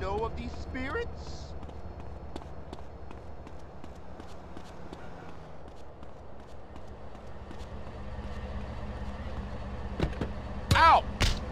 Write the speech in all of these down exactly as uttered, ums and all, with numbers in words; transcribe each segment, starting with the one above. know of these spirits? Hey!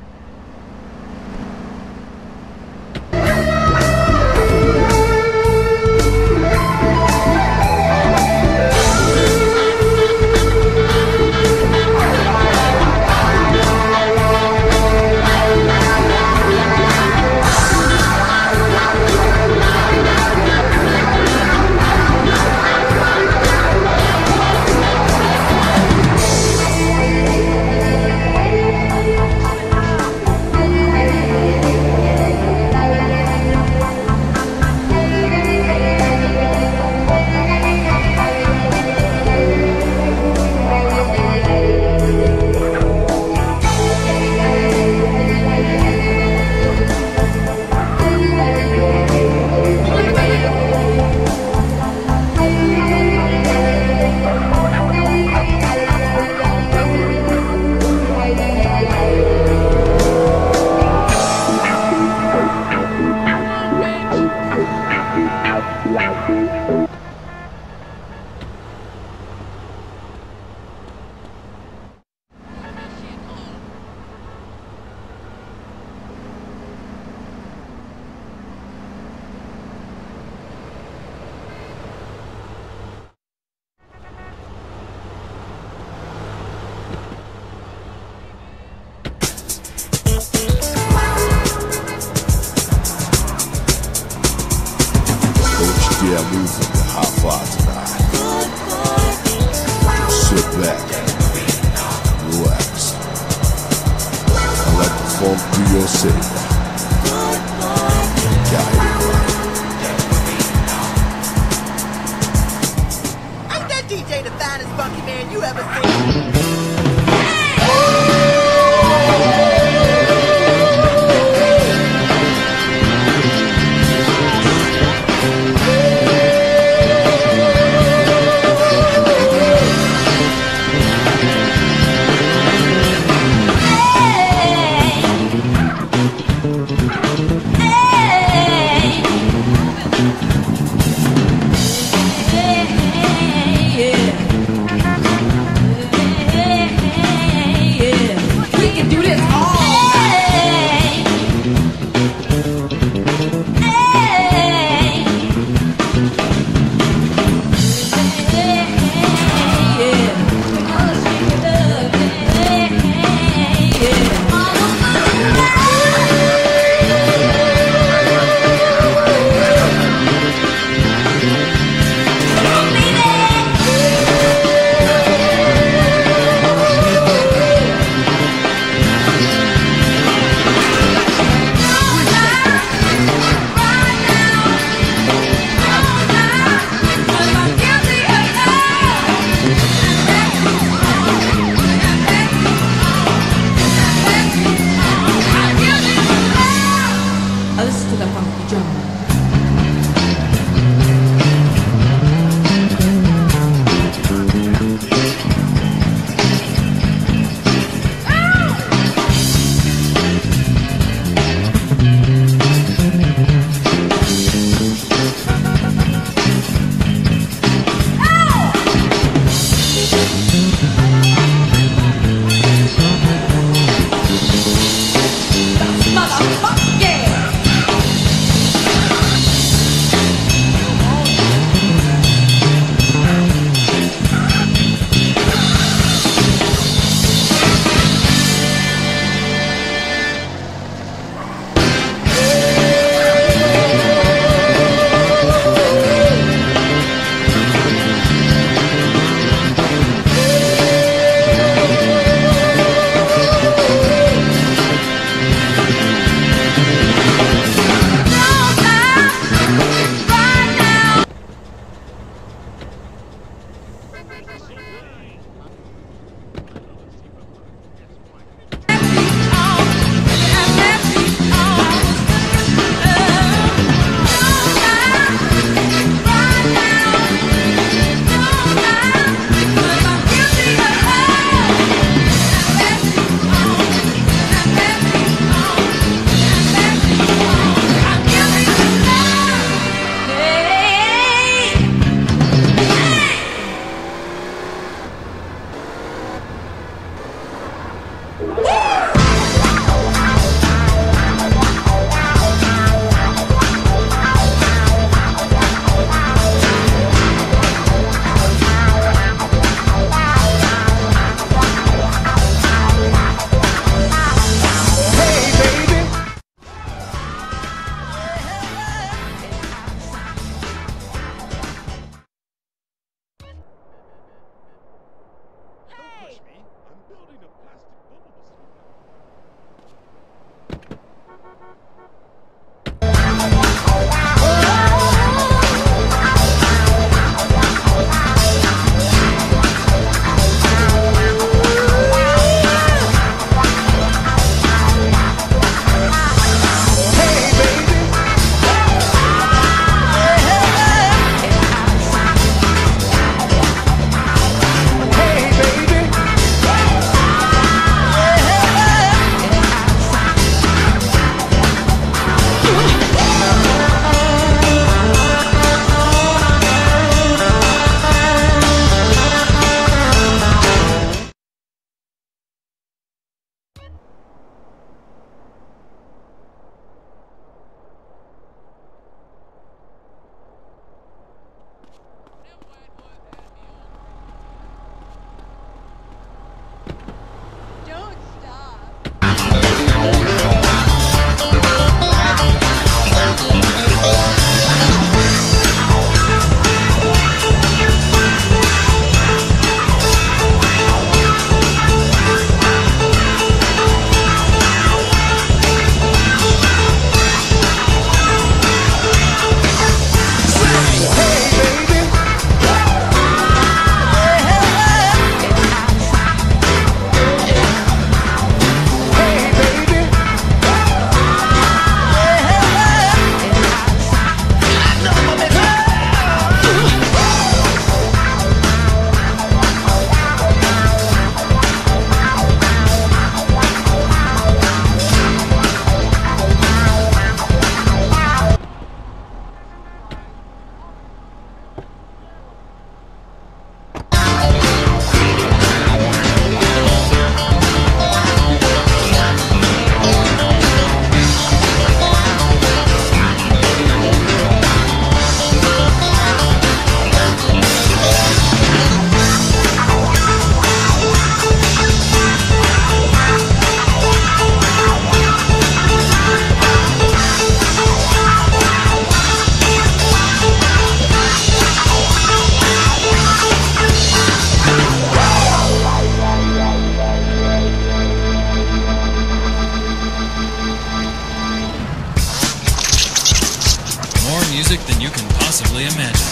Metal.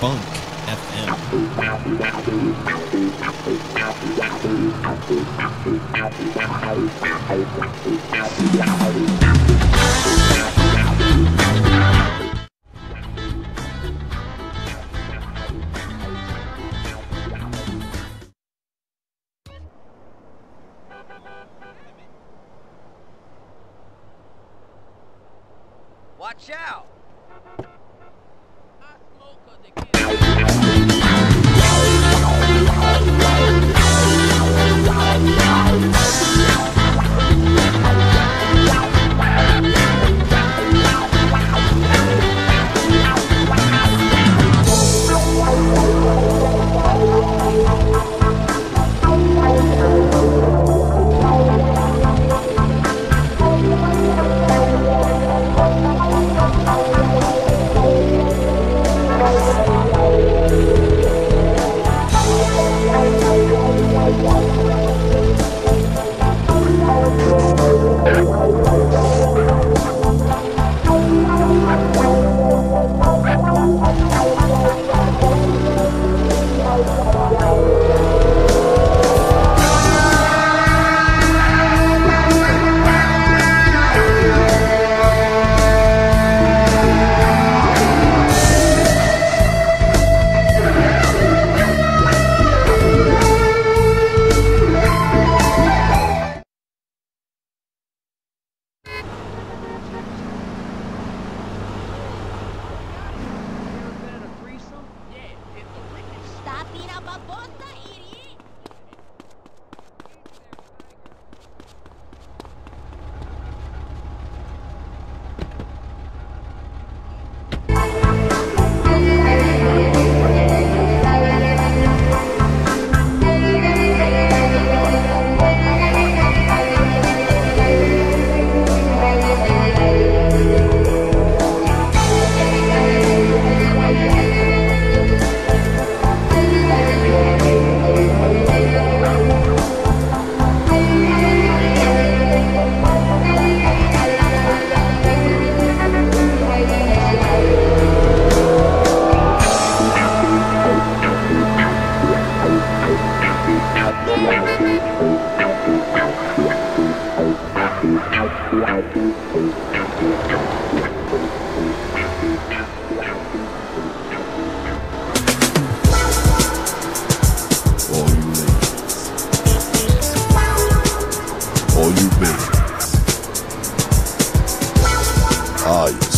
Funk F M. Watch out!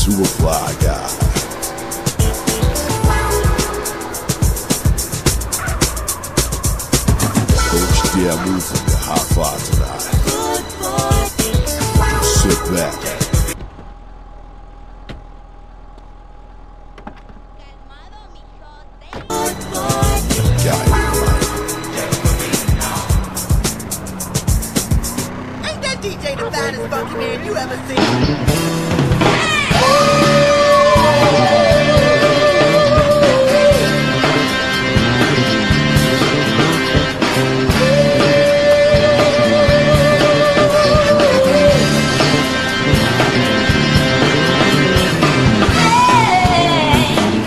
Superfly guy. Coach, yeah, move from the high five tonight. Good boy. Sit back. Got it right. Ain't that D J the baddest funky man you ever seen? Thank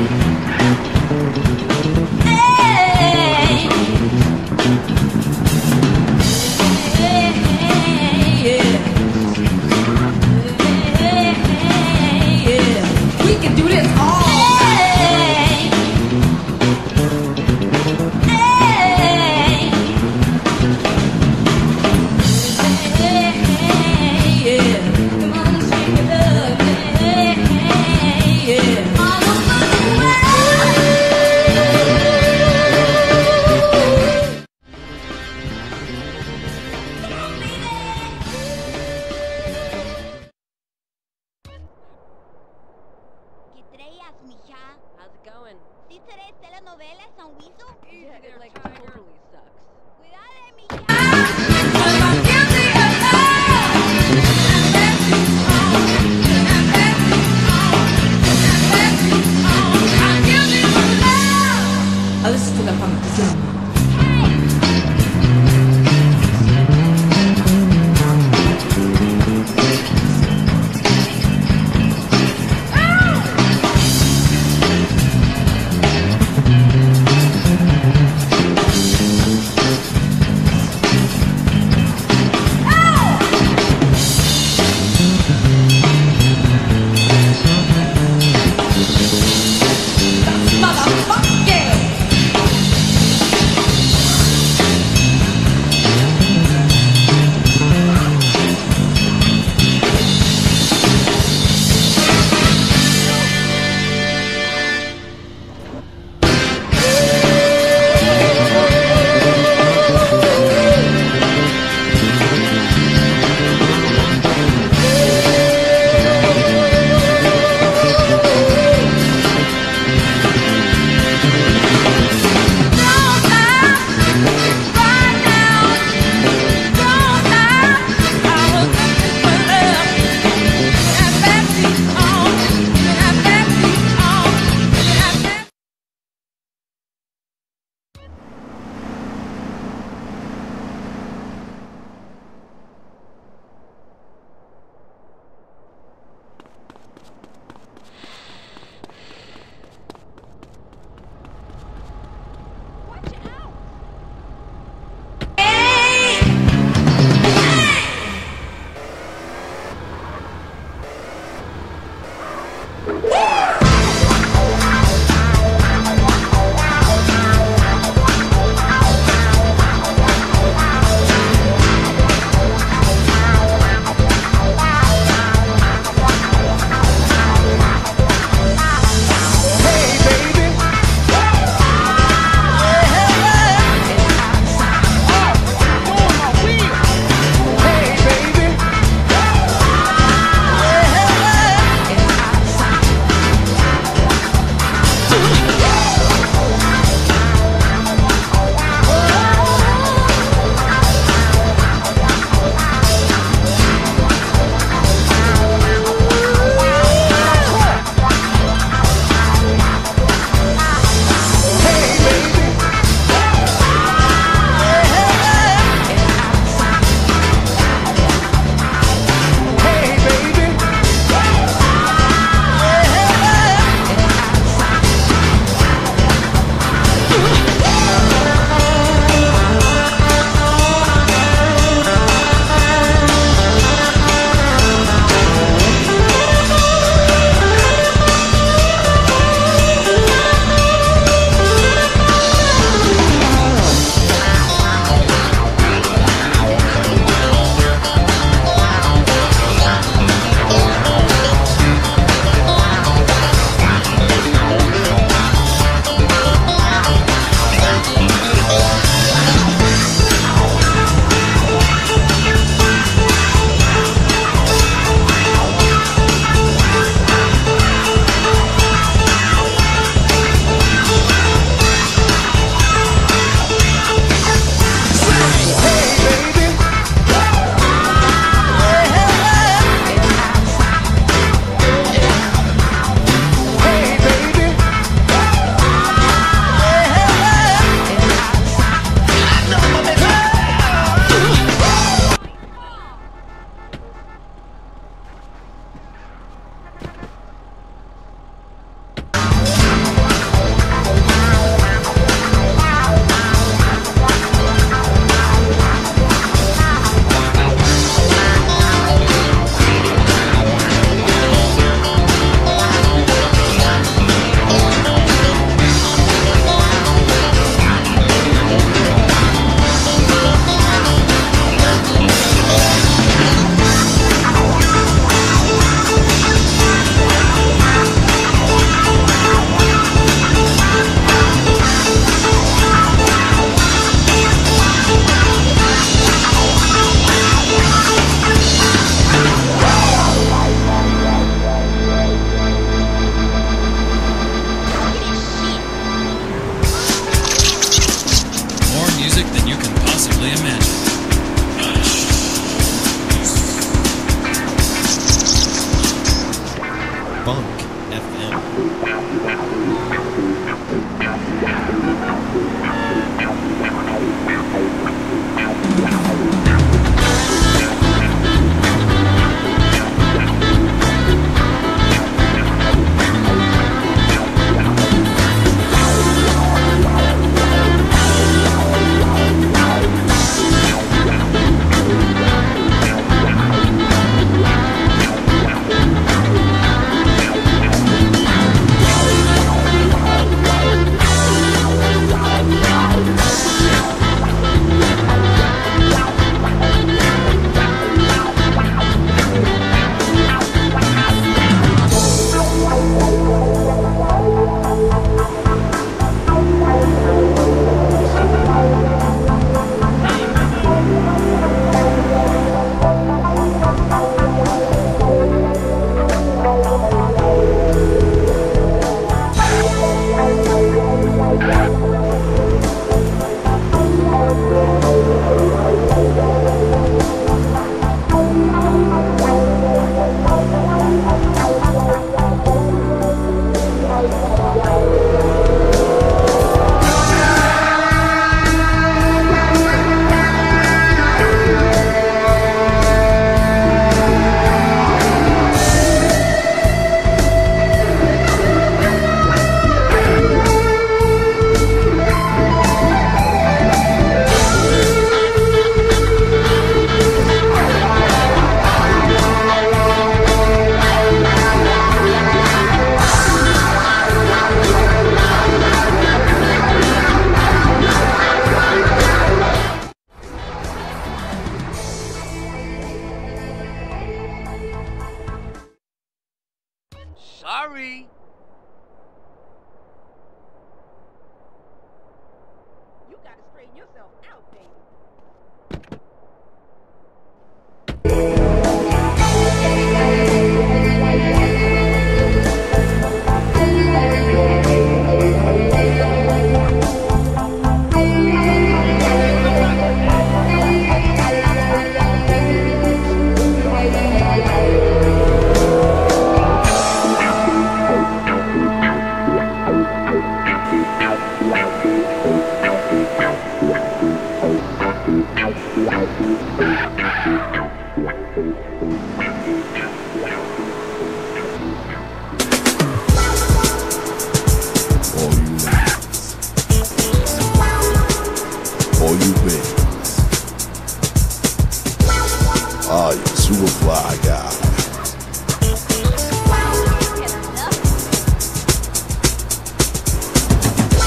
you. Funk F M. Sorry. You gotta straighten yourself out, baby. Superfly guy.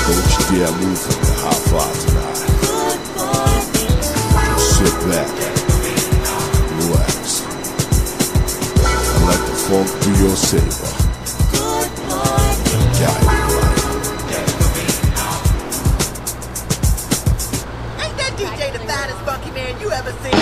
Don't you dare move from the hot fly tonight. Sit back, relax, and let the funk do your saber. Got it right. Ain't that D J the finest funky man you ever seen?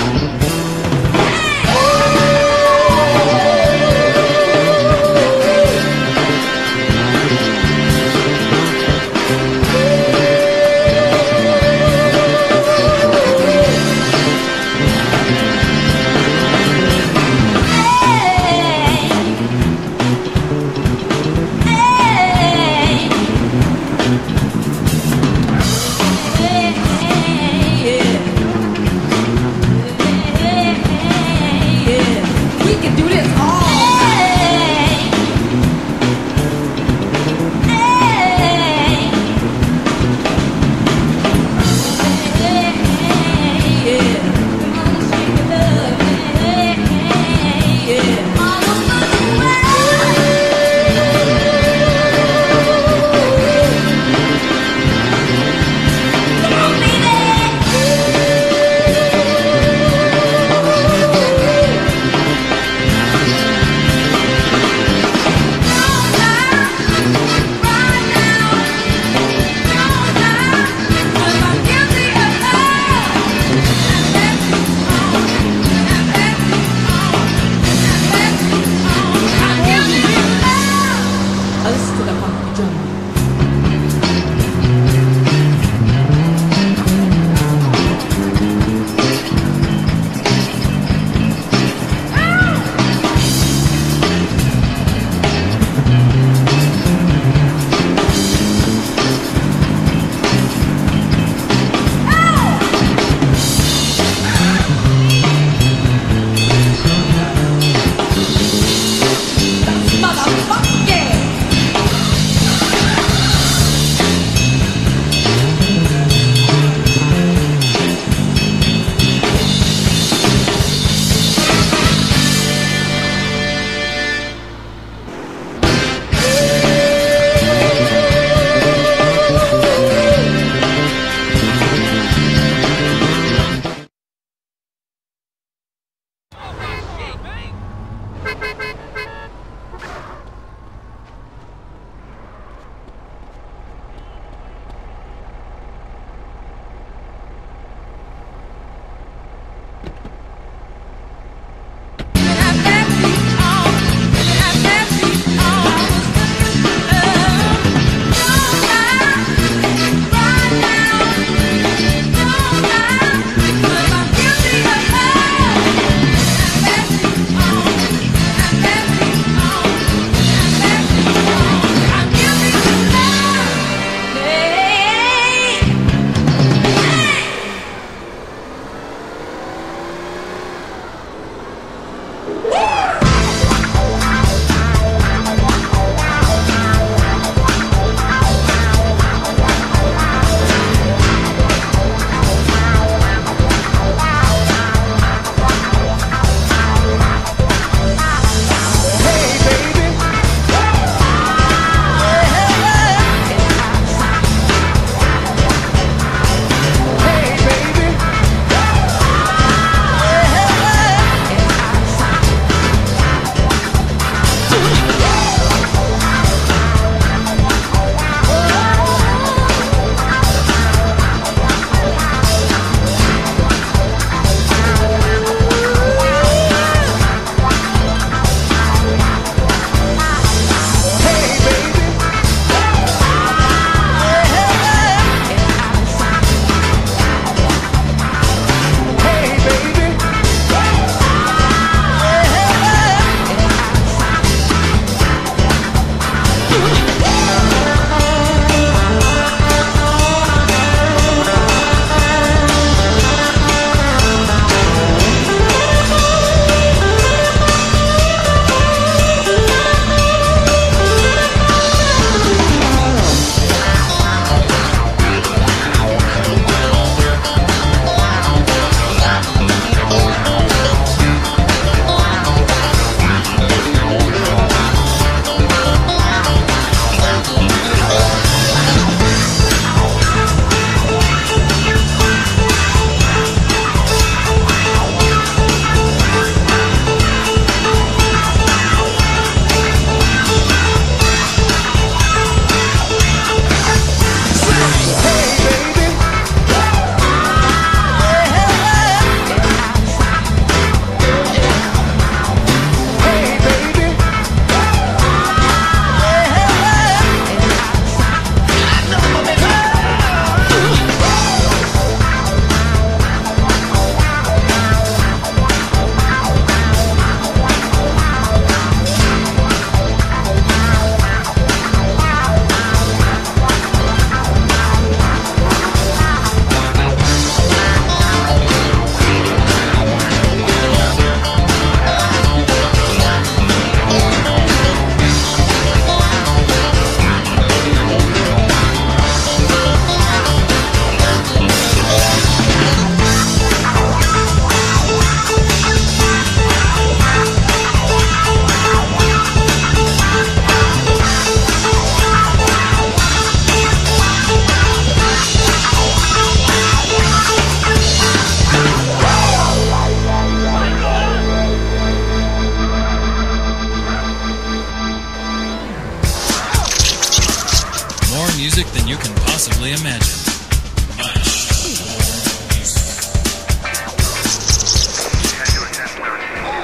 possibly imagine.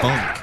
Bonk.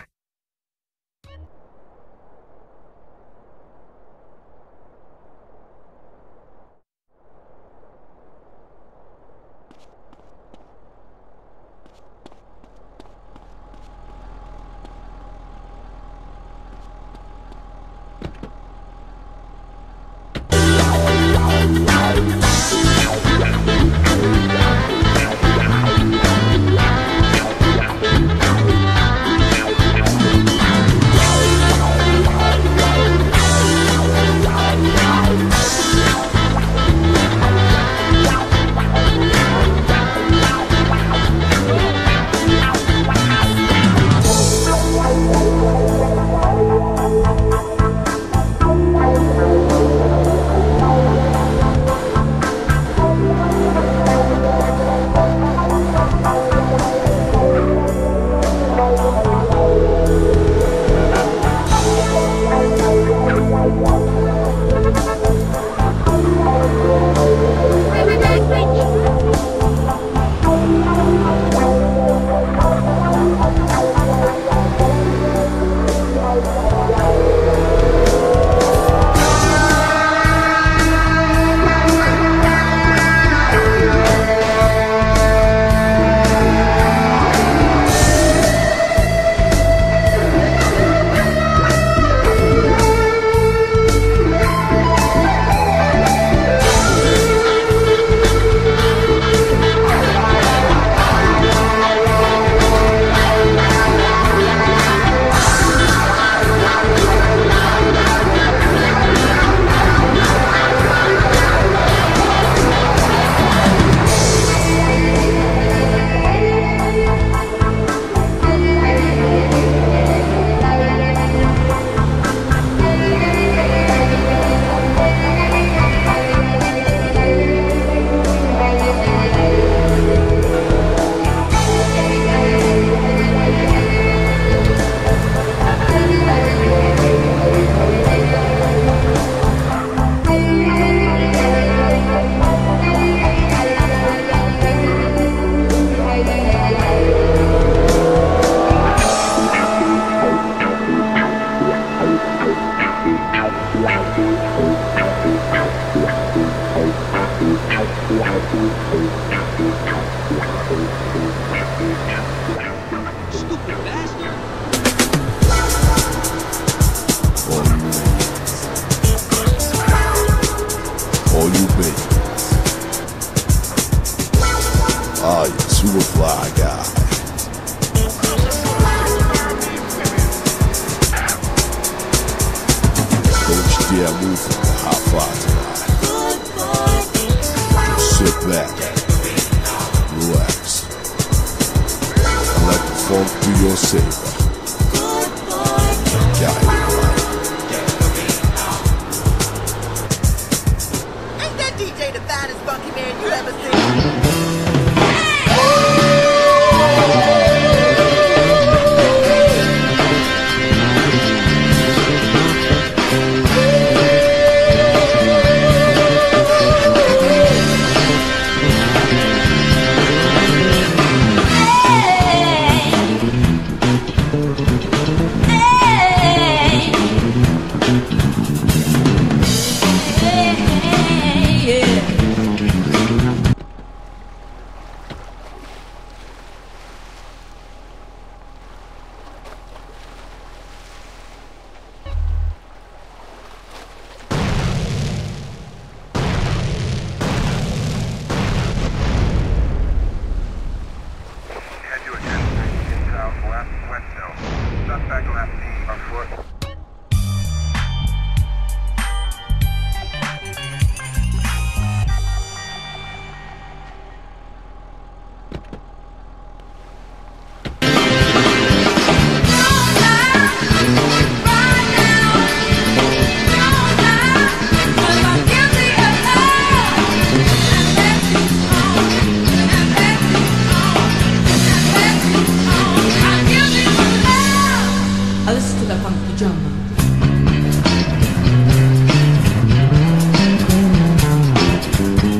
Thank you.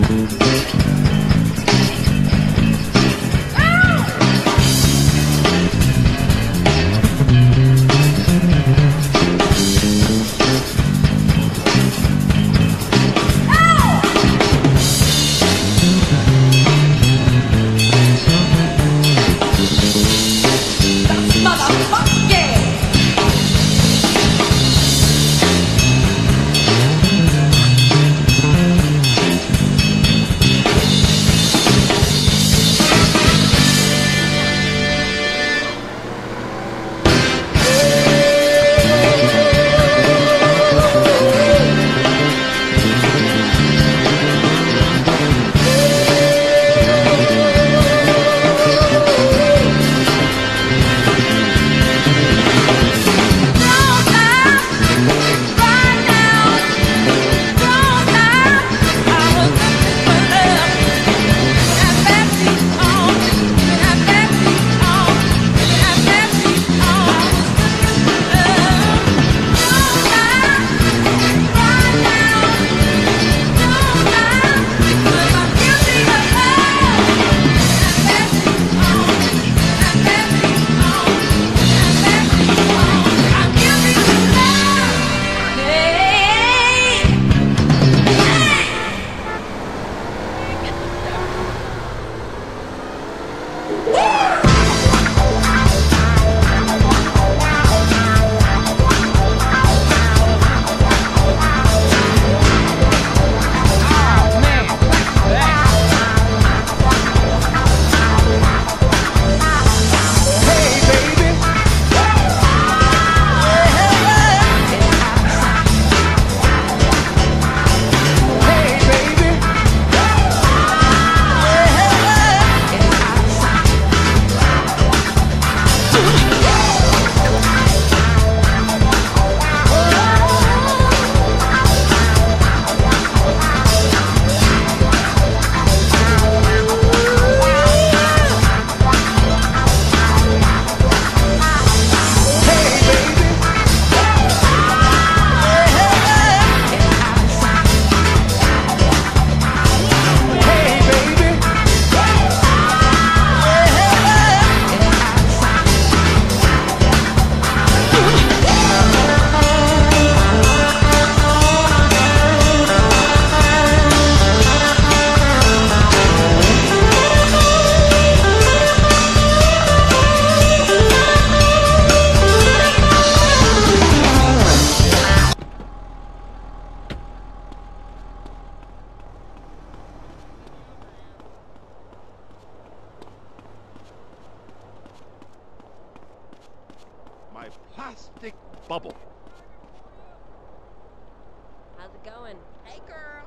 How's it going? Hey, girl.